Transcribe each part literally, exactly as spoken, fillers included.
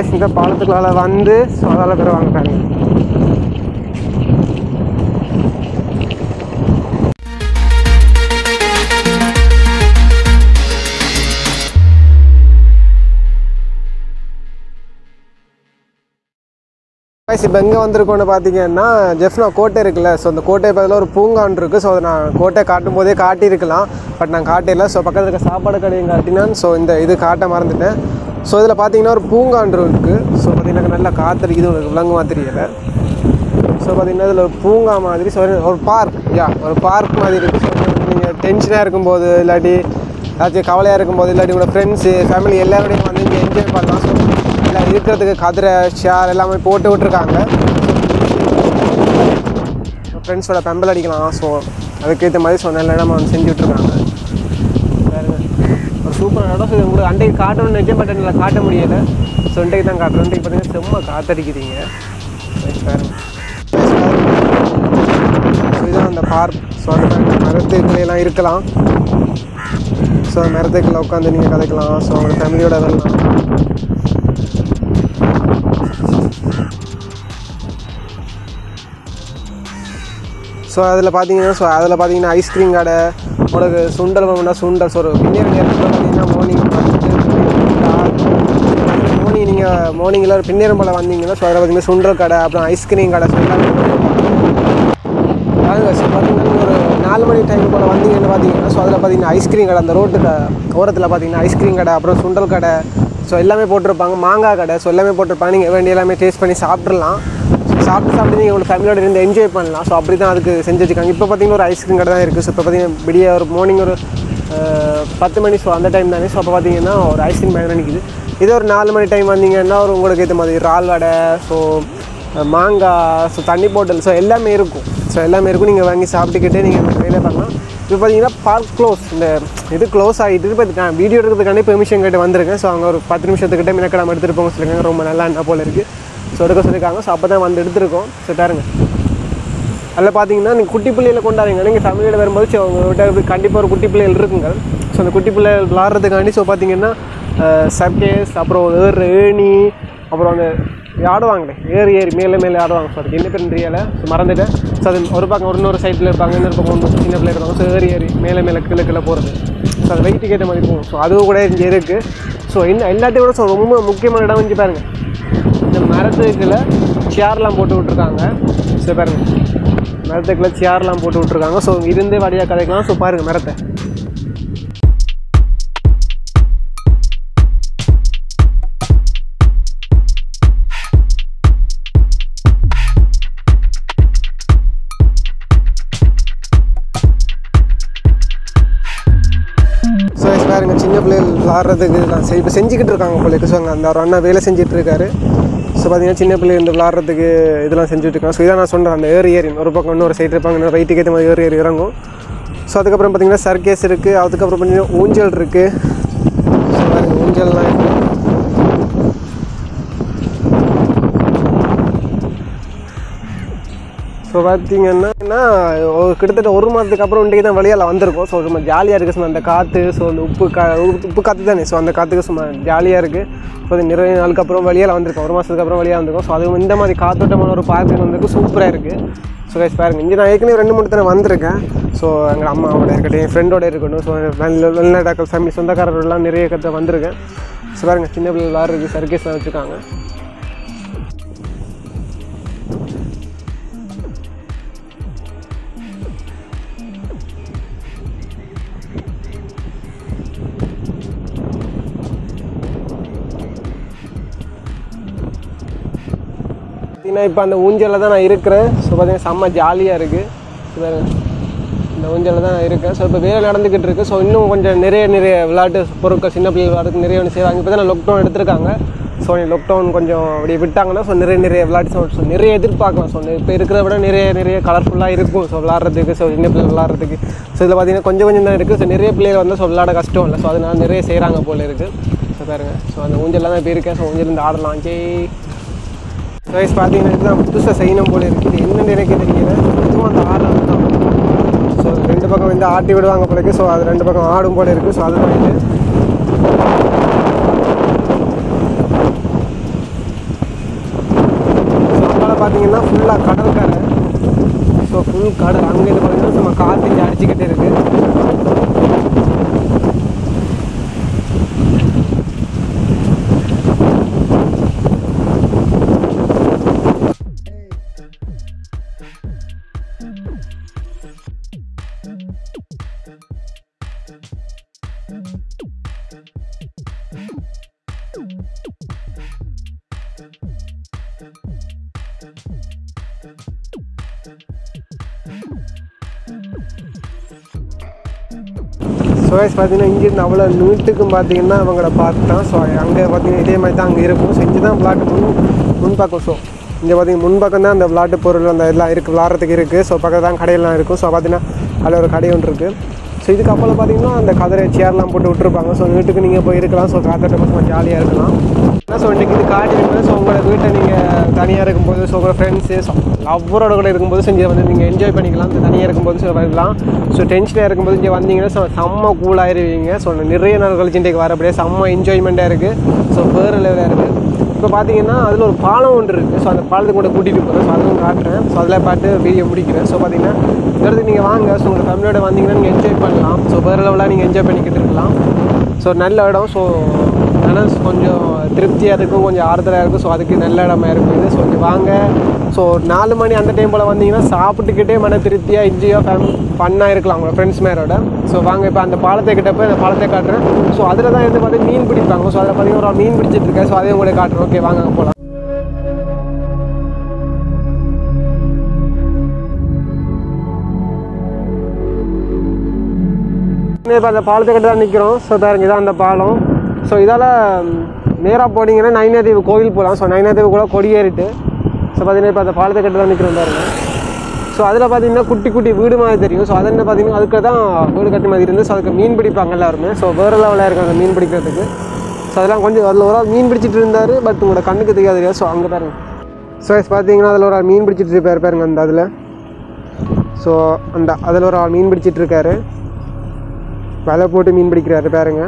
Always இந்த பாலத்துக்குள்ளால வந்து சோதால பேர் வாங்குறாங்க. இப்போ எங்கே வந்திருக்கோன்னு பார்த்தீங்கன்னா ஜெஃப்னா கோட்டை இருக்குல்ல, ஸோ அந்த கோட்டை பக்கத்தில் ஒரு பூங்கான் இருக்குது. ஸோ அதை நான் கோட்டை காட்டும் போதே காட்டியிருக்கலாம், பட் நான் காட்டிடல. ஸோ பக்கத்தில் இருக்க சாப்பாடு கடையும் காட்டினான். ஸோ இந்த இது காட்ட மறந்துட்டேன். ஸோ இதில் பார்த்தீங்கன்னா ஒரு பூங்கான் இருக்குது. ஸோ பார்த்தீங்கன்னா நல்லா காத்திருக்கு, இது உங்களுக்கு விலங்கு மாத்திரியலை. ஸோ பார்த்தீங்கன்னா இதில் ஒரு பூங்கா மாதிரி, ஸோ ஒரு பார்க், யா ஒரு பார்க் மாதிரி இருக்குது. ஸோ நீங்கள் டென்ஷனாக இருக்கும்போது இல்லாட்டி ஏதாச்சும் கவலையாக இருக்கும்போது இல்லாட்டி உங்களோட ஃப்ரெண்ட்ஸு ஃபேமிலி எல்லாரோடையும் வந்து இங்கே என்ஜாய் பண்ணலாம். ஸோ இல்லை இருக்கிறதுக்கு கதிரை ஷேர் எல்லாமே போட்டு விட்டுருக்காங்க. ஃப்ரெண்ட்ஸோட பெம்பல் அடிக்கலாம். ஸோ அதுக்கேற்ற மாதிரி ஸோ நல்ல இடமா வந்து செஞ்சு விட்ருக்காங்க. ஒரு சூப்பரான இடம். ஸோ உங்களுக்கு அண்டைக்கு காட்டணும்னு நினச்சேன், பட் என்னால் காட்ட முடியலை. ஸோ இன்றைக்கு தான் காட்டுறோம். இன்றைக்கு பார்த்தீங்கன்னா செம்ம காத்தடிக்கிறீங்க. ஸோ இதுதான் அந்த பார்க். ஸோ அந்த மரத்துக்குள்ளேலாம் இருக்கலாம். ஸோ அந்த மரத்துக்குள்ளே உட்காந்து நீங்கள் கதைக்கலாம். ஸோ அவங்க ஃபேமிலியோட வரலாம். ஸோ அதில் பார்த்தீங்கன்னா ஸோ அதில் பார்த்தீங்கன்னா ஐஸ்கிரீம் கடை, உங்களுக்கு சுண்டல் வேணும்னா சுண்டல். ஸோ ஒரு பின்னாடி நேரத்தில் பார்த்தீங்கன்னா மார்னிங் மார்னிங் நீங்கள் மார்னிங்கில் ஒரு பின்னேரம் போல் வந்தீங்கன்னா ஸோ அதில் பார்த்தீங்கன்னா சுண்டல் கடை, அப்புறம் ஐஸ்கிரீம் கடை. ஸோ எல்லாமே பார்த்தீங்கன்னா ஒரு நாலு மணி டைம் போல் வந்தீங்கன்னு பார்த்தீங்கன்னா ஸோ அதில் பார்த்தீங்கன்னா ஐஸ்கிரீம் கடை, அந்த ரோட்டுக்கு ஓரத்தில் பார்த்தீங்கன்னா ஐஸ்கிரீம் கடை, அப்புறம் சுண்டல் கடை. ஸோ எல்லாமே போட்டிருப்பாங்க. மாங்காய் கடை, ஸோ எல்லாமே போட்டிருப்பாங்க. நீங்கள் வேண்டிய எல்லாமே டேஸ்ட் பண்ணி சாப்பிட்றலாம். சாப்பிட்டு சாப்பிட்டு நீங்கள் உங்களோட ஃபேமிலியோட இருந்து என்ஜாய் பண்ணலாம். ஸோ அப்படி தான் அதுக்கு செஞ்சு வச்சுருக்காங்க. இப்போ பார்த்தீங்கன்னா ஒரு ஐஸ்கிரீம் கடை தான் இருக்குது. ஸோ இப்போ பார்த்தீங்கன்னா விடிய ஒரு மார்னிங் ஒரு பத்து மணி ஸோ அந்த டைம் தானே. ஸோ அப்போ பார்த்தீங்கன்னா ஒரு ஐஸ்கிரீம் கடை நினைக்குது. இதே ஒரு நாலு மணி டைம் வந்தீங்கன்னா ஒரு உங்களுக்கு ஏற்ற மாதிரி இறால் வடை, ஸோ மாங்காய், ஸோ தண்ணி போட்டல், ஸோ எல்லாமே இருக்கும். ஸோ எல்லாமே இருக்கும். நீங்கள் வாங்கி சாப்பிட்டுக்கிட்டே நீங்கள் வேலை பண்ணலாம். இப்போ பார்த்தீங்கன்னா பார்க் க்ளோஸ், இந்த இது க்ளோஸ் ஆகிட்டு இப்போ வீடியோ எடுக்கிறதுக்காண்டி பெர்மிஷன் கேட்டு வந்திருக்கேன். ஸோ அவங்க ஒரு பத்து நிமிஷத்துக்கிட்டே மினக்கிழமை எடுத்துகிட்டு போங்க சொல்லியிருக்காங்க. ரொம்ப நல்லா என்ன போல் இருக்குது. ஸோ எடுக்க சொல்லியிருக்காங்க. ஸோ அப்போ தான் வந்து எடுத்துருக்கோம். ஸோ பாருங்க அதில் பார்த்தீங்கன்னா நீங்கள் குட்டி பிள்ளையில கொண்டாடுங்க. நீங்கள் ஃபேமிலியோட வரும்போது ஸோ உங்கள்கிட்ட கண்டிப்பாக ஒரு குட்டி பிள்ளைகள் இருக்குங்க. ஸோ அந்த குட்டி பிள்ளை விளாட்றதுக்காண்டி ஸோ பார்த்தீங்கன்னா சர்க்கேஸ், அப்புறம் ஏறு ஏணி, அப்புறம் அந்த ஆடுவாங்களே ஏறு ஏறி மேலே மேலே ஆடுவாங்க. ஸோ அதுக்கு என்ன பெரியலை ஸோ மறந்துட்டேன். ஸோ அது ஒரு பக்கம் ஒரு இன்னொரு சைட்டில் இருப்பாங்க, இன்னொரு பக்கம் ஒன்று சின்ன பிள்ளை இருப்பாங்க. ஸோ ஏறு ஏறி மேலே மேலே கீழே கீழே போகிறது. ஸோ அது வெயிட்டுக்கு ஏற்ற மாதிரி போகும். ஸோ அதுவும் கூட இங்கே இருக்குது. ஸோ என்ன எல்லாத்தையும் கூட ஸோ ரொம்ப முக்கியமான இடம் வந்து பாருங்கள், இந்த மரத்துக்குள்ள சேர்லாம் போட்டு விட்ருக்காங்க. ஸோ பாருங்கள் மரத்துக்குள்ளே சேர்லாம் போட்டு விட்ருக்காங்க. ஸோ இருந்தே வழியாக கதைக்கலாம். ஸோ பாருங்கள் மரத்தை. ஸோ பாருங்க சின்ன பிள்ளைகள் விளாட்றதுக்கு நான் செய் இப்போ செஞ்சுக்கிட்டு இருக்காங்க பிள்ளைக்கு. ஸோ அங்கே அந்த ஒரு அண்ணா வேலை செஞ்சிட்ருக்காரு. ஸோ பார்த்தீங்கன்னா சின்ன பிள்ளைங்க இந்த விளாட்றதுக்கு இதெல்லாம் செஞ்சுட்ருக்காங்க. ஸோ இதான் நான் சொல்கிறேன், அந்த ஏறு ஏறி ஒரு பக்கம் இன்னொரு சைடு இருப்பாங்க, இன்னொரு ரைட்டுக்கு ஏற்ற மாதிரி ஏறு ஏறி இறங்கும். ஸோ அதுக்கப்புறம் பார்த்தீங்கன்னா சர்க்கேஸ் இருக்குது. அதுக்கப்புறம் பார்த்தீங்கன்னா ஊஞ்சல் இருக்குது. ஸோ பாருங்க ஊஞ்சல்லாம் இருக்குது. ஸோ பார்த்தீங்கன்னா கிட்டத்தட்ட ஒரு மாதத்துக்கு அப்புறம் இன்றைக்கு தான் வழியால் வந்திருக்கும். ஸோ சும்மா ஜாலியாக இருக்குது. சும்மா அந்த காற்று, ஸோ அந்த உப்பு கா உப்பு காற்று தானே. ஸோ அந்த காற்றுக்கு சும்மா ஜாலியாக இருக்குது. ஸோ அது நிறைய நாளுக்கு அப்புறம் வழியால் வந்திருக்கும், ஒரு மாதத்துக்கு அப்புறம் வழியாக வந்திருக்கும். ஸோ அதுவும் இந்த மாதிரி காற்றோட்டமான ஒரு பார்க்கு வந்திருக்கு, சூப்பராக இருக்குது. ஸோ கைஸ் பாருங்கள், இங்கே நான் ஏற்கனவே ரெண்டு மூணு தடவை வந்திருக்கேன். ஸோ எங்கள் அம்மாவோட இருக்கட்டும், என் ஃப்ரெண்டோட இருக்கட்டும், ஸோ வெளிநாட்டாக்கள் ஃபேமிலி சொந்தக்காரர்களெலாம் நிறைய கற்று வந்திருக்கேன். ஸோ பாருங்கள் சின்ன பிள்ளைகள் வேறு இருக்குது, சர்க்கேஸ்லாம் வச்சுருக்காங்க. ஏன்னா இப்போ அந்த ஊஞ்சலில் தான் நான் இருக்கிறேன். ஸோ பார்த்தீங்கன்னா செம்ம ஜாலியாக இருக்குது. இந்த ஊஞ்சலில் தான் நான் இருக்கேன். ஸோ இப்போ வேலை நடந்துக்கிட்டு இருக்குது. ஸோ இன்னும் கொஞ்சம் நிறைய நிறைய விளையாட்டு பொருட்கள் சின்ன பிள்ளைகள் விளையாட்டு நிறைய ஒன்று செய்வாங்க. இப்போ தான் லாக்டவுன் எடுத்திருக்காங்க. ஸோ லாக்டவுன் கொஞ்சம் அப்படி விட்டாங்கன்னா ஸோ நிறைய நிறைய விளையாட்டு ஸோ நிறைய எதிர்பார்க்கலாம். ஸோ இப்போ இருக்கிறத விட நிறைய நிறைய கலர்ஃபுல்லாக இருக்கும். ஸோ விளாட்றதுக்கு ஸோ சின்ன பிள்ளைகள் விளாட்றதுக்கு ஸோ இதில் பார்த்தீங்கன்னா கொஞ்சம் கொஞ்சம் தான் இருக்குது. ஸோ நிறைய பிள்ளைகள் வந்து ஸோ விளாட கஷ்டம் இல்லை. ஸோ அதனால் நிறைய செய்கிறாங்க போல் இருக்குது. ஸோ பாருங்க ஸோ அந்த ஊஞ்சலில் தான் இப்போ இருக்கேன். ஸோ ஊஞ்சலிருந்து ஆடலாம். ஜே ரைஸ் பார்த்தீங்கன்னா இதுதான் புதுசாக செய்யணும் போல இருக்குது. இது என்னென்னு எனக்கு தெரியல. இதுவும் அந்த ஆடலாம் தான். ஸோ ரெண்டு பக்கம் வந்து ஆட்டி விடுவாங்க போல இருக்குது. ஸோ அது ரெண்டு பக்கம் ஆடும் போல இருக்குது. ஸோ அதுதான் இது. பார்த்தீங்கன்னா ஃபுல்லாக கடற்கரை. ஸோ ஃபுல் கடல் அங்கேருந்து பார்த்தீங்கன்னா நம்ம காற்று இங்கே அடிச்சுக்கிட்டே இருக்குது. ஸோ கைஸ் பார்த்தீங்கன்னா இங்கேருந்து அவ்வளோ நீட்டுக்கும் பார்த்தீங்கன்னா அவங்கள பார்த்துட்டான். ஸோ அங்கே பார்த்தீங்கன்னா இதே மாதிரி தான் அங்கே இருக்கும். ஸோ இங்கே தான் விளாட்டு முன் முன்பக்கம். ஸோ இங்கே பார்த்தீங்கன்னா முன்பக்கம் தான் அந்த விளாட்டு பொருள் அந்த எல்லாம் இருக்குது, விளாட்றதுக்கு இருக்குது. ஸோ பக்கத்தில் தான் கடையெல்லாம் இருக்கும். ஸோ பார்த்தீங்கன்னா அதில் ஒரு கடை ஒன்று இருக்குது. ஸோ இதுக்கப்புறம் பார்த்தீங்கன்னா அந்த கதிரை சேரெலாம் போட்டு விட்டுருப்பாங்க. ஸோ வீட்டுக்கு நீங்கள் போய் இருக்கலாம். ஸோ காத்தட்ட பசங்க ஜாலியாக இருக்கலாம். ஸோ இன்றைக்கி இது காட்டி இருக்கும்போது ஸோ உங்களோட வீட்டை நீங்கள் தனியாக இருக்கும்போது ஸோ உங்களோட ஃப்ரெண்ட்ஸு ஸோ அவரோட கூட இருக்கும்போது ஸோ இங்கே வந்து நீங்கள் என்ஜாய் பண்ணிக்கலாம். தனியாக இருக்கும்போது ஸோ வரலாம். ஸோ டென்ஷனாக இருக்கும்போது இங்கே வந்தீங்கன்னா ஸோ செம்ம கூலாகிருவீங்க. ஸோ நிறைய நாள் கழிச்சு இன்றைக்கு வரப்படியே செம்ம என்ஜாய்மெண்ட்டாக இருக்குது. ஸோ வேறு லெவலாக இருக்குது. இப்போ பார்த்தீங்கன்னா அதில் ஒரு பாலம் ஒன்று இருக்குது. ஸோ அந்த பாலத்துக்கு கூட கூட்டிகிட்டு போகிறேன். ஸோ அதுவும் காட்டுறேன். ஸோ அதில் பார்த்து வீடியோ முடிக்கிறேன். ஸோ பார்த்தீங்கன்னா இங்கிறது நீங்கள் வாங்க. ஸோ உங்கள் ஃபேமிலியோட வந்தீங்கன்னா நீங்கள் என்ஜாய் பண்ணலாம். ஸோ வேறு லெவலாக நீங்கள் என்ஜாய் பண்ணிக்கிட்டு இருக்கலாம். ஸோ நல்ல இடம். ஸோ மனசு கொஞ்சம் திருப்தியாக இருக்கும், கொஞ்சம் ஆறுதலாக இருக்கும். ஸோ அதுக்கு நல்ல இடமா இருக்கும் இது. ஸோ நீங்கள் வாங்க. ஸோ நாலு மணி அந்த டைம் போல் வந்தீங்கன்னா சாப்பிட்டுக்கிட்டே மன திருப்தியாக என்ஜாயாக ஃபேம் பண்ணால் இருக்கலாம் உங்களோட ஃப்ரெண்ட்ஸ் மேரோட. ஸோ வாங்க இப்போ அந்த பாலத்தை கிட்டப்போ அந்த பாலத்தை காட்டுறேன். ஸோ அதில் தான் இருந்து பார்த்து மீன் பிடிப்பாங்க. ஸோ அதில் பார்த்தீங்கன்னா ஒரு மீன் பிடிச்சிட்டு இருக்கேன். ஸோ அதையும் உங்களுக்கு காட்டுறேன். ஓகே வாங்க போகலாம். இப்போ அந்த பாலத்தை கிட்ட தான் நிற்கிறோம். ஸோ பாருங்க இதான் அந்த பாலம். ஸோ இதால் நேராக போனீங்கன்னா நயினாதேவி கோவில் போகலாம். ஸோ நயினாதேவி கூட கொடியேறிட்டு ஸோ பார்த்தீங்கன்னா இப்போ அந்த பாலத்தை கட்டு தான் நிற்கிற பாருங்க. ஸோ அதில் பார்த்தீங்கன்னா குட்டி குட்டி வீடு மாதிரி தெரியும். ஸோ அதென்ன பார்த்தீங்கன்னா அதுக்கு தான் வீடு கட்டி மாதிரி இருந்து. ஸோ அதுக்கு மீன் பிடிப்பாங்க எல்லாருமே. ஸோ வேறு லெவலாக இருக்கும் அந்த மீன் பிடிக்கிறதுக்கு. ஸோ அதெல்லாம் கொஞ்சம் அதில் ஒரு ஆள் மீன் பிடிச்சிட்டு இருந்தார். பட் உங்களோட கண்ணுக்கு தெரியாது. ஸோ அங்கே பாருங்க. ஸோ பார்த்தீங்கன்னா அதில் ஒரு ஆள் மீன் பிடிச்சிட்டு இருப்பார் பாருங்க அந்த அதில். ஸோ அந்த அதில் ஒரு ஆள் மீன் பிடிச்சிட்டு இருக்காரு. வலை போட்டு மீன் பிடிக்கிறாரு பாருங்க.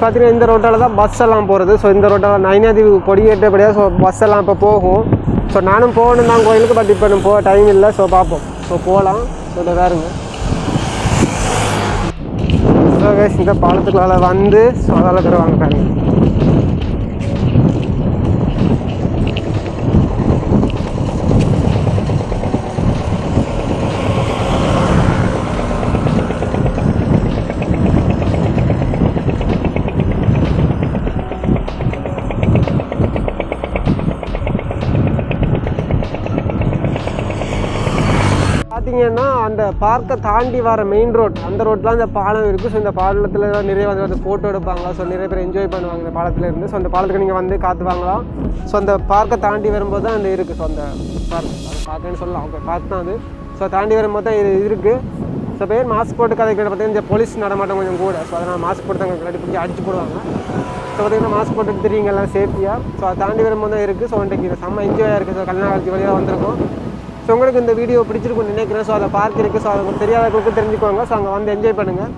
பார்த்தீங்கன்னா இந்த ரோட்டால் தான் பஸ் எல்லாம் போகிறது. ஸோ இந்த ரோட்டால் நயினாதேவி கொடியேற்றபடியாக ஸோ பஸ் எல்லாம் இப்போ போகும். ஸோ நானும் போகணும் தான் கோயிலுக்கு, பட் இப்போ நம்ம போக டைம் இல்லை. ஸோ பார்ப்போம். ஸோ போகலாம். ஸோ இதை வேறுங்க. ஸோ கைஸ் இந்த பாலத்துக்குள்ளால் வந்து ஸோ அதால் தருவாங்க பாருங்க. பார்த்தீங்கன்னா அந்த பார்க்கை தாண்டி வர மெயின் ரோட் அந்த ரோட்டில் அந்த பாலம் இருக்குது. ஸோ இந்த பாலத்தில் நிறைய வந்து வந்து ஃபோட்டோ எடுப்பாங்க. ஸோ நிறைய பேர் என்ஜாய் பண்ணுவாங்க இந்த பாலத்தில் இருந்து. ஸோ அந்த பாலத்துக்கு நீங்கள் வந்து காற்று வாங்கலாம். ஸோ அந்த பார்க்கை தாண்டி வரும்போது தான் அந்த இருக்குது. ஸோ அந்த பார்க் அது பார்க்குன்னு சொல்லலாம். அவங்க பார்த்து தான் அது. ஸோ தாண்டி வரும்போது தான் இது இருக்குது. ஸோ பேர் மாஸ்க் போட்டு கதை கேட்டு பார்த்தீங்கன்னா இந்த போலீஸ் நடமாட்டம் கொஞ்சம் கூட. ஸோ அதனால் மாஸ்க் போட்டு தான் கடைப்பிடிச்சி அடிச்சு போடுவாங்க. ஸோ பார்த்தீங்கன்னா மாஸ்க் போட்டு தெரியுங்க எல்லாம் சேஃப்டியாக. ஸோ அதை தாண்டி வரும்போது தான் இருக்குது. ஸோ இன்றைக்கு செம்ம என்ஜாயாக இருக்குது. ஸோ கல்யாண காலத்து வழியாக வந்திருக்கும். ஸோ உங்களுக்கு இந்த வீடியோ பிடிச்சிருக்குன்னு நினைக்கிறேன். ஸோ அதை பார்க் இருக்குது. ஸோ அதை தெரியாதவங்களுக்கு தெரிஞ்சுக்கோங்க. ஸோ அங்கே வந்து என்ஜாய் பண்ணுங்கள்.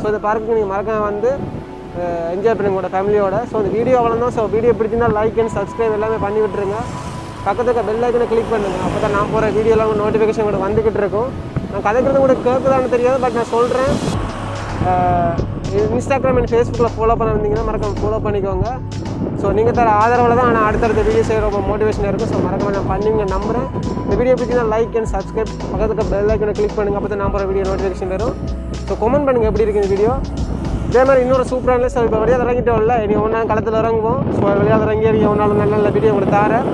ஸோ இந்த பார்க்குக்கு நீங்கள் மறக்காம வந்து என்ஜாய் பண்ணுங்க உங்களோட ஃபேமிலியோட. ஸோ இந்த வீடியோ அவ்வளோதான். ஸோ வீடியோ பிடிச்சிருந்தால் லைக் அண்ட் சப்ஸ்கிரைப் எல்லாமே பண்ணி விட்டுருங்க. பக்கத்துக்கு பெல் ஐக்கனை கிளிக் பண்ணுங்கள். அப்போ தான் நான் போகிற வீடியோலாம் உங்கள் நோட்டிஃபிகேஷன் கூட வந்துக்கிட்டு இருக்கும். நான் கதைக்கிறது கூட கேட்குதான்னு தெரியாது, பட் நான் சொல்கிறேன். இன்ஸ்டாகிராம் அண்ட் ஃபேஸ்புக்கில் ஃபாலோ பண்ண இருந்தீங்கன்னா மறக்காம ஃபாலோ பண்ணிக்கோங்க. ஸோ நீங்கள் தர ஆதரவில் தான் ஆனால் அடுத்தடுத்த வீடியோ செய்ய ரொம்ப மோட்டிவேஷனாக இருக்கும். ஸோ மறக்காம நான் பண்ணுவீங்க நம்புகிறேன். இந்த வீடியோ பிடிச்சிங்கன்னா லைக் அண்ட் சப்ஸ்கிரைப், பக்கத்துக்கு பெல் ஐக்கனை கிளிக் பண்ணுங்கள். அப்போ தான் நான் போகிற வீடியோ நோட்டிஃபிகேஷன் வரும். ஸோ கமெண்ட் பண்ணுங்கள் எப்படி இருக்குது இந்த வீடியோ. இதே மாதிரி இன்னொரு சூப்பரான ஸோ இப்போ வெளியாக இறங்கிட்டோம் இல்லை, இனி ஒன்றா களத்தில் இறங்குவோம். ஸோ வெளியாக இறங்கி நீங்கள் ஒன்றாலும் நல்ல நல்ல வீடியோ உங்களுக்கு தரேன்.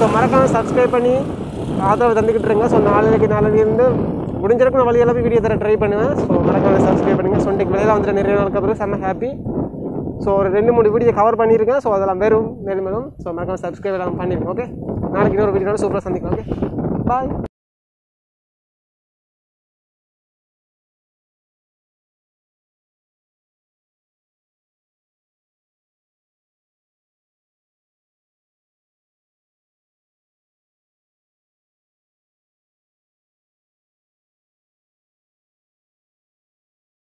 ஸோ மறக்காமல் சப்ஸ்கிரைப் பண்ணி ஆதரவு தந்துக்கிட்டு இருங்க. ஸோ நாளைக்கு நாளையிலேருந்து முடிஞ்சிருக்கு நான் வழியெல்லாம் போய் வீடியோ தர ட்ரை பண்ணுவேன். ஸோ மறக்காமல் சப்ஸ்கிரைப் பண்ணுங்கள். ஸோ இன்றைக்கு வெளியில் வந்துட்டு நிறைய நாளுக்கு அப்புறம் செம்ம ஹாப்பி. ஸோ ஒரு ரெண்டு மூணு வீடியோ கவர் பண்ணியிருக்கேன். ஸோ அதெல்லாம் வெறும் மேலும் மேலும். ஸோ மறக்காம சப்ஸ்கிரைப் எல்லாம் பண்ணியிருக்கேன். ஓகே நாளைக்கு இன்னொரு வீடியோட சூப்பராக சந்திக்கலாம். ஓகே பாய்.